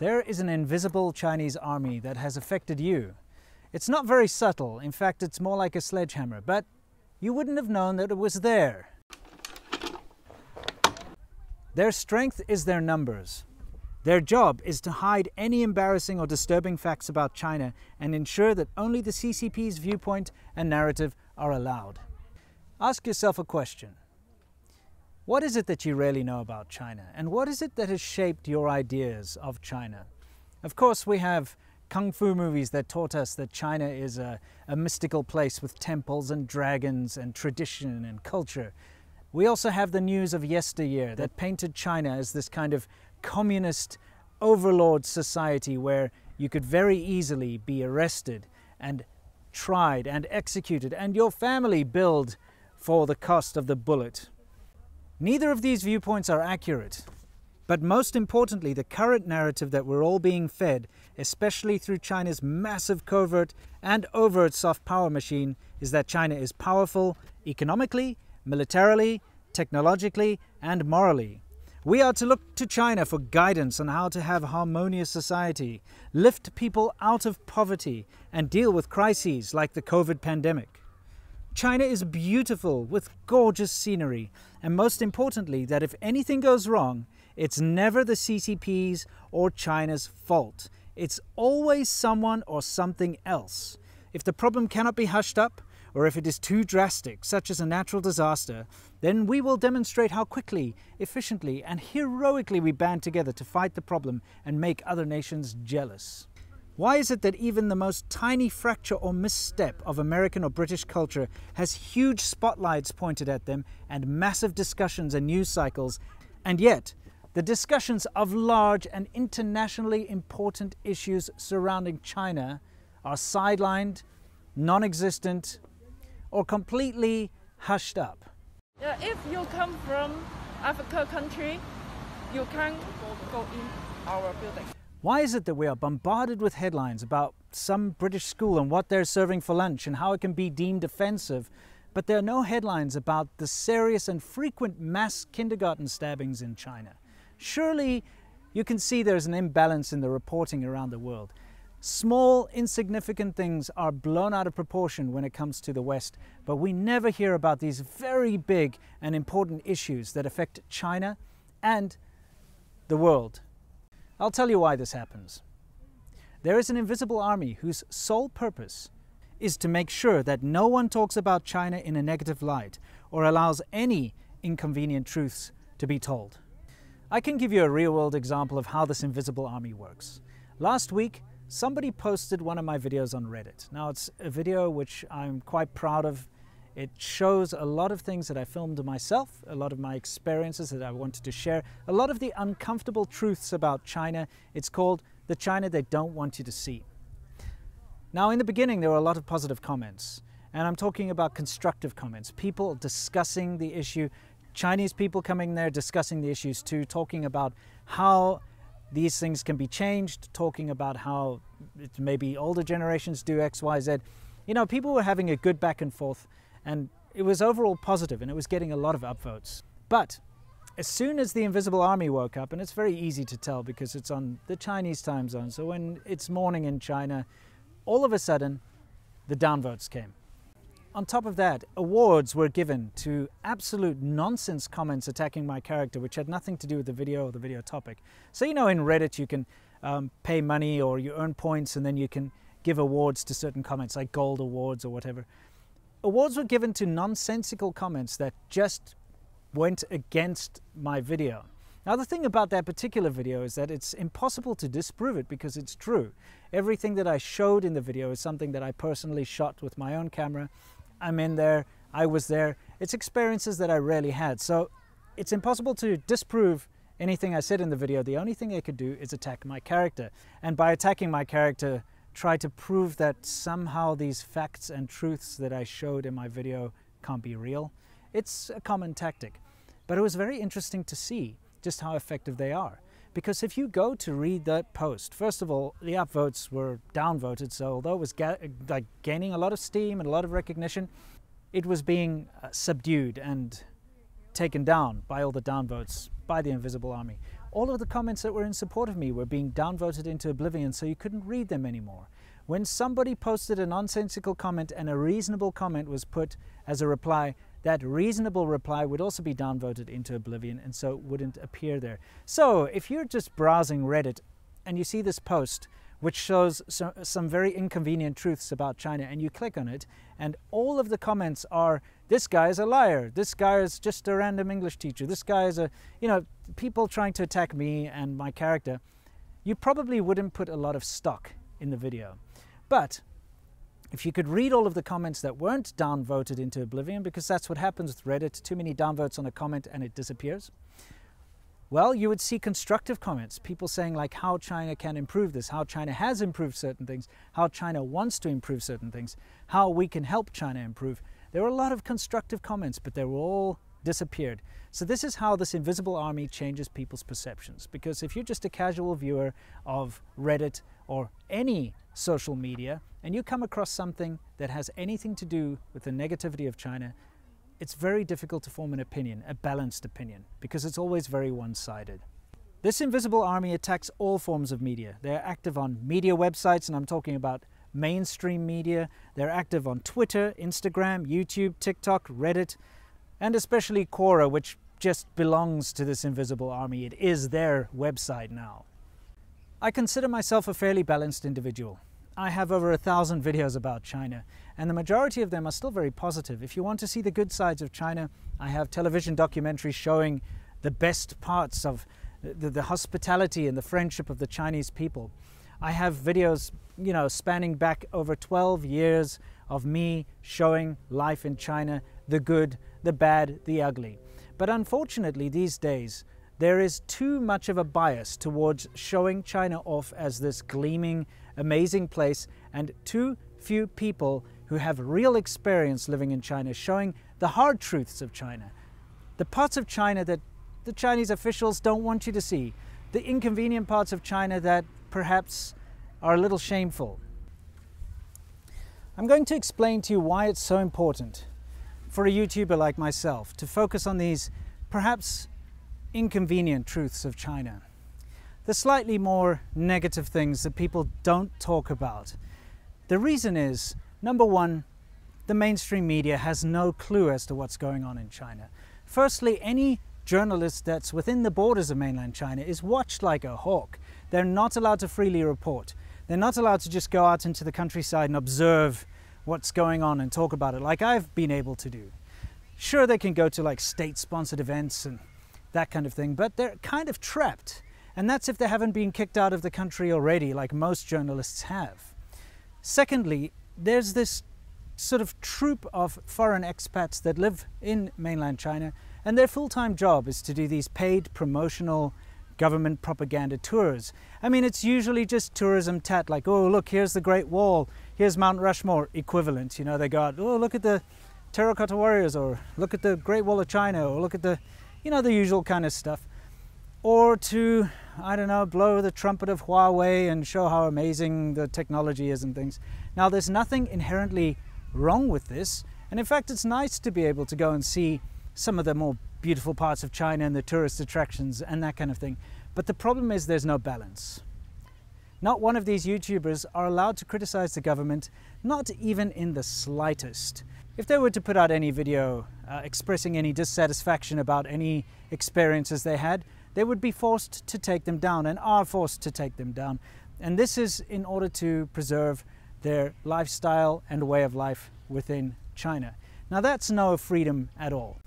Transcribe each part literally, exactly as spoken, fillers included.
There is an invisible Chinese army that has affected you. It's not very subtle, in fact it's more like a sledgehammer, but you wouldn't have known that it was there. Their strength is their numbers. Their job is to hide any embarrassing or disturbing facts about China and ensure that only the C C P's viewpoint and narrative are allowed. Ask yourself a question. What is it that you really know about China? And what is it that has shaped your ideas of China? Of course, we have kung fu movies that taught us that China is a, a mystical place with temples and dragons and tradition and culture. We also have the news of yesteryear that painted China as this kind of communist overlord society where you could very easily be arrested and tried and executed and your family billed for the cost of the bullet. Neither of these viewpoints are accurate, but most importantly, the current narrative that we're all being fed, especially through China's massive covert and overt soft power machine, is that China is powerful economically, militarily, technologically, and morally. We are to look to China for guidance on how to have a harmonious society, lift people out of poverty, and deal with crises like the COVID pandemic. China is beautiful with gorgeous scenery, and most importantly, that if anything goes wrong, it's never the C C P's or China's fault. It's always someone or something else. If the problem cannot be hushed up, or if it is too drastic, such as a natural disaster, then we will demonstrate how quickly, efficiently, and heroically we band together to fight the problem and make other nations jealous. Why is it that even the most tiny fracture or misstep of American or British culture has huge spotlights pointed at them and massive discussions and news cycles, and yet the discussions of large and internationally important issues surrounding China are sidelined, non-existent, or completely hushed up? Yeah, if you come from African country, you can't go in our building. Why is it that we are bombarded with headlines about some British school and what they're serving for lunch and how it can be deemed offensive, but there are no headlines about the serious and frequent mass kindergarten stabbings in China? Surely you can see there's an imbalance in the reporting around the world. Small, insignificant things are blown out of proportion when it comes to the West, but we never hear about these very big and important issues that affect China and the world. I'll tell you why this happens. There is an invisible army whose sole purpose is to make sure that no one talks about China in a negative light or allows any inconvenient truths to be told. I can give you a real-world example of how this invisible army works. Last week, somebody posted one of my videos on Reddit. Now, it's a video which I'm quite proud of. It shows a lot of things that I filmed myself, a lot of my experiences that I wanted to share, a lot of the uncomfortable truths about China. It's called The China They Don't Want You to See. Now, in the beginning, there were a lot of positive comments, and I'm talking about constructive comments, people discussing the issue, Chinese people coming there discussing the issues too, talking about how these things can be changed, talking about how maybe older generations do X, Y, Z. You know, people were having a good back and forth, and it was overall positive and it was getting a lot of upvotes. But as soon as the invisible army woke up, and it's very easy to tell because it's on the Chinese time zone, so when it's morning in China, all of a sudden the downvotes came. On top of that, awards were given to absolute nonsense comments attacking my character, which had nothing to do with the video or the video topic. So, you know, in Reddit you can um, pay money or you earn points and then you can give awards to certain comments, like gold awards or whatever. Awards were given to nonsensical comments that just went against my video. Now, the thing about that particular video is that it's impossible to disprove it because it's true. Everything that I showed in the video is something that I personally shot with my own camera. I'm in there, I was there. It's experiences that I rarely had. So it's impossible to disprove anything I said in the video. The only thing they could do is attack my character. And by attacking my character, try to prove that somehow these facts and truths that I showed in my video can't be real. It's a common tactic, but it was very interesting to see just how effective they are. Because if you go to read that post, first of all, the upvotes were downvoted, so although it was ga like gaining a lot of steam and a lot of recognition, it was being uh, subdued and taken down by all the downvotes by the invisible army. All of the comments that were in support of me were being downvoted into oblivion, so you couldn't read them anymore. When somebody posted a nonsensical comment and a reasonable comment was put as a reply, that reasonable reply would also be downvoted into oblivion and so wouldn't appear there. So if you're just browsing Reddit and you see this post which shows some very inconvenient truths about China, and you click on it and all of the comments are, this guy is a liar, this guy is just a random English teacher, this guy is a, you know, people trying to attack me and my character, you probably wouldn't put a lot of stock in the video. But if you could read all of the comments that weren't downvoted into oblivion, because that's what happens with Reddit, too many downvotes on a comment and it disappears, well, you would see constructive comments, people saying like how China can improve this, how China has improved certain things, how China wants to improve certain things, how we can help China improve. There were a lot of constructive comments, but they were all disappeared. So this is how this invisible army changes people's perceptions, because if you're just a casual viewer of Reddit or any social media and you come across something that has anything to do with the negativity of China, it's very difficult to form an opinion, a balanced opinion, because it's always very one-sided. This invisible army attacks all forms of media. They're active on media websites, and I'm talking about mainstream media. They're active on Twitter, Instagram, YouTube, TikTok, Reddit, and especially Quora, which just belongs to this invisible army. It is their website now. I consider myself a fairly balanced individual. I have over a thousand videos about China, and the majority of them are still very positive. If you want to see the good sides of China, I have television documentaries showing the best parts of the, the hospitality and the friendship of the Chinese people. I have videos, you know, spanning back over twelve years of me showing life in China, the good, the bad, the ugly. But unfortunately, these days, there is too much of a bias towards showing China off as this gleaming, amazing place, and too few people who have real experience living in China showing the hard truths of China. The parts of China that the Chinese officials don't want you to see. The inconvenient parts of China that perhaps are a little shameful. I'm going to explain to you why it's so important for a YouTuber like myself to focus on these perhaps inconvenient truths of China. The slightly more negative things that people don't talk about. The reason is, number one, the mainstream media has no clue as to what's going on in China. Firstly, any journalist that's within the borders of mainland China is watched like a hawk. They're not allowed to freely report. They're not allowed to just go out into the countryside and observe what's going on and talk about it like I've been able to do. Sure, they can go to like state-sponsored events and that kind of thing, but they're kind of trapped. And that's if they haven't been kicked out of the country already, like most journalists have. Secondly, there's this sort of troop of foreign expats that live in mainland China, and their full-time job is to do these paid promotional government propaganda tours. I mean, it's usually just tourism tat, like, oh, look, here's the Great Wall, here's Mount Rushmore equivalent. You know, they go out, oh, look at the Terracotta Warriors, or look at the Great Wall of China, or look at the, you know, the usual kind of stuff. Or to, I don't know, blow the trumpet of Huawei and show how amazing the technology is and things. Now, there's nothing inherently wrong with this. And in fact, it's nice to be able to go and see some of the more beautiful parts of China and the tourist attractions and that kind of thing. But the problem is there's no balance. Not one of these YouTubers are allowed to criticize the government, not even in the slightest. If they were to put out any video uh, expressing any dissatisfaction about any experiences they had, they would be forced to take them down, and are forced to take them down. And this is in order to preserve their lifestyle and way of life within China. Now, that's no freedom at all.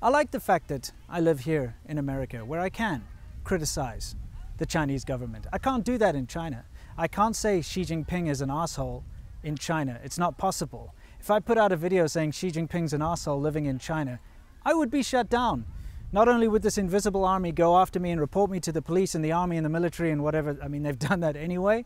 I like the fact that I live here in America, where I can criticize the Chinese government. I can't do that in China. I can't say Xi Jinping is an asshole in China. It's not possible. If I put out a video saying Xi Jinping's an asshole living in China, I would be shut down. Not only would this invisible army go after me and report me to the police and the army and the military and whatever, I mean, they've done that anyway,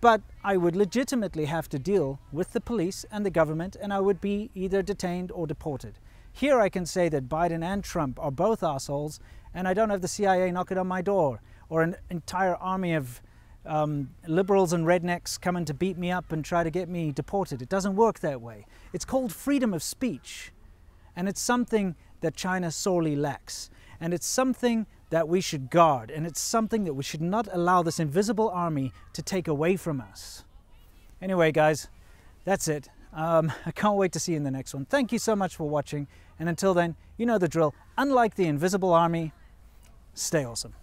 but I would legitimately have to deal with the police and the government, and I would be either detained or deported. Here I can say that Biden and Trump are both assholes, and I don't have the C I A knocking on my door, or an entire army of um, liberals and rednecks coming to beat me up and try to get me deported. It doesn't work that way. It's called freedom of speech, and it's something that China sorely lacks. And it's something that we should guard, and it's something that we should not allow this invisible army to take away from us. Anyway, guys, that's it. Um, I can't wait to see you in the next one. Thank you so much for watching, and until then, you know the drill. Unlike the invisible army, stay awesome.